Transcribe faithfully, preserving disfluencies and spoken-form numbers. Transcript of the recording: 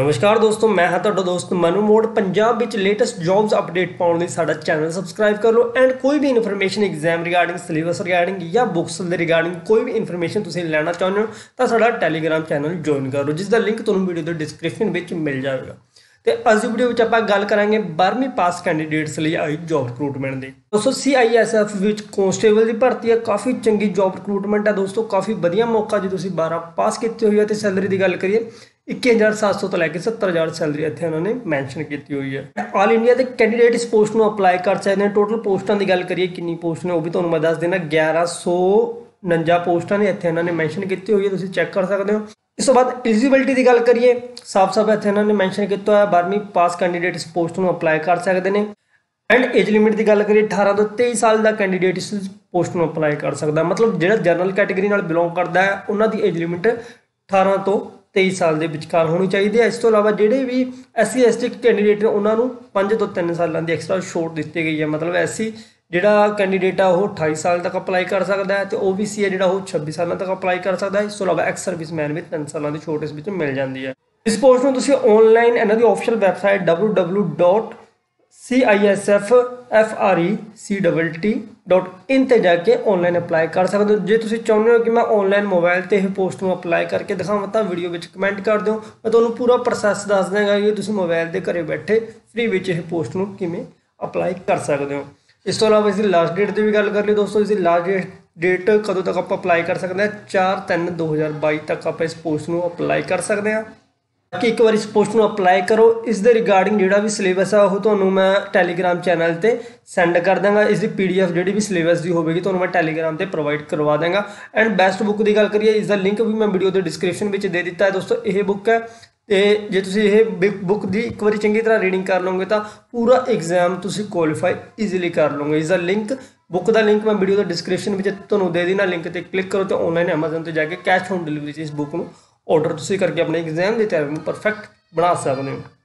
नमस्कार दोस्तों, मैं हाँ दोस्त मनु मोड़ पंजाब विच लेटेस्ट जॉब्स अपडेट पाने साडा चैनल सबसक्राइब कर लो एंड कोई भी information exam regarding syllabus regarding या बुक्स के रिगार्डिंग कोई भी इन्फॉर्मेशन तुसीं लेना चाहते हो तो साडा टेलीग्राम चैनल ज्वाइन करो जिसका लिंक तुहानूं वीडियो के डिस्क्रिप्शन में मिल जाएगा। तो अज की वीडियो आप गल करांगे बारहवीं पास कैंडीडेट्स लिए आई जॉब रिक्रूटमेंट की। दोस्तों सी आई एस एफ विच कॉन्स्टेबल की भर्ती है, काफ़ी चंगी जॉब रिक्रूटमेंट है दोस्तों, काफ़ी वधिया मौका जी तुसीं बारह पास कीती हुई है। तो सैलरी की गल करिए इक्की हज़ार सात सौ तो लैके सत्तर हज़ार सैलरी इतने उन्होंने मैनशन की हुई है। ऑल इंडिया के कैंडीडेट इस पोस्ट में अपलाई कर सकते हैं। टोटल पोस्टों की गल करिए कितनी पोस्ट ने वो भी तुम्हें मैं दस देना, ग्यारह सौ उनंजा पोस्टों ने इतने उन्होंने मैनशन की हुई है, तुम चैक कर सकते हो। इस तो बाद एलिजिबिलिटी की गल करिए साफ साफ इतने उन्होंने मैनशन किया है बारहवीं पास कैंडीडेट इस पोस्ट में अपलाई कर सकते हैं। एंड एज लिमिट की गल करिए अठारह तो तेईस साल का कैंडीडेट इस पोस्ट में अपलाई कर सकता, मतलब जो जनरल कैटेगरी बिलोंग करता है उन्होंने एज लिमिट अठारह तो तेईस साल के विचकार होनी चाहिए है। इस तो अलावा जोड़े भी S C S T candidate ने उन्होंने पाँच तो तीन साल की एक्सट्रा छूट दी गई है, मतलब एस सी जोड़ा कैंडीडेट है वो अठाईस साल तक अपलाई कर सकता है, तो ओ बी सी है जोड़ा वो छब्बीस साल तक अपलाई कर सकता है। इस तो अलावा एक्स सर्विस मैन भी तीन साल की छूट इस मिल जाती है। इस पोस्ट में तुम ऑनलाइन इन्हों की official website W W dot C I S F F R E C double T dot in पर जाके ऑनलाइन अपलाई कर सकते हो। जो तुम चाहते हो कि मैं ऑनलाइन मोबाइल पर ही पोस्ट में अपलाई करके दिखावां तो वीडियो में कमेंट कर दो, मैं तुम्हें पूरा प्रोसैस दस देंगा कि तुम मोबाइल के घर बैठे फ्री विच यह पोस्ट में किमें अपलाई कर सकते हो। इस तो अलावा इसकी लास्ट डेट की भी गल कर ली दोस्तों, इसकी लास्ट डेट कदों तक आप अपलाई कर सकते हैं, चार तीन दो हज़ार बाई तक आप इस पोस्ट में अपलाई कर सकते हैं। बाकी एक बार इस पोस्ट में अपलाई करो। इस दे रिगार्डिंग जोड़ा भी सिलेबस है वो तो मैं टैलीग्राम चैनल पर सेंड कर देंगा, इसकी पी डी एफ जी भी सिलेबस की होगी तो मैं टैलीग्राम पर प्रोवाइड करवा देंगा। एंड बेस्ट बुक की गल करिए इसका लिंक भी मैं वीडियो के डिस्क्रिप्शन में दे दिता है दोस्तों, यह बुक है तो जो तुम यह बुक की एक बार चंगी तरह रीडिंग कर लोगे तो पूरा एग्जाम तुम क्वालीफाई ईजीली कर लोगे। इसका लिंक बुक का लिंक मैं वीडियो के डिस्क्रिप्शन में तुम्हें दे देना, लिंक पर क्लिक करो तो ऑनलाइन अमेजन पर जाके कैश होम डिलीवरी इस बुक में ऑर्डर तुसी करके अपने एग्जाम की तैयारी में परफेक्ट बना सकते हो।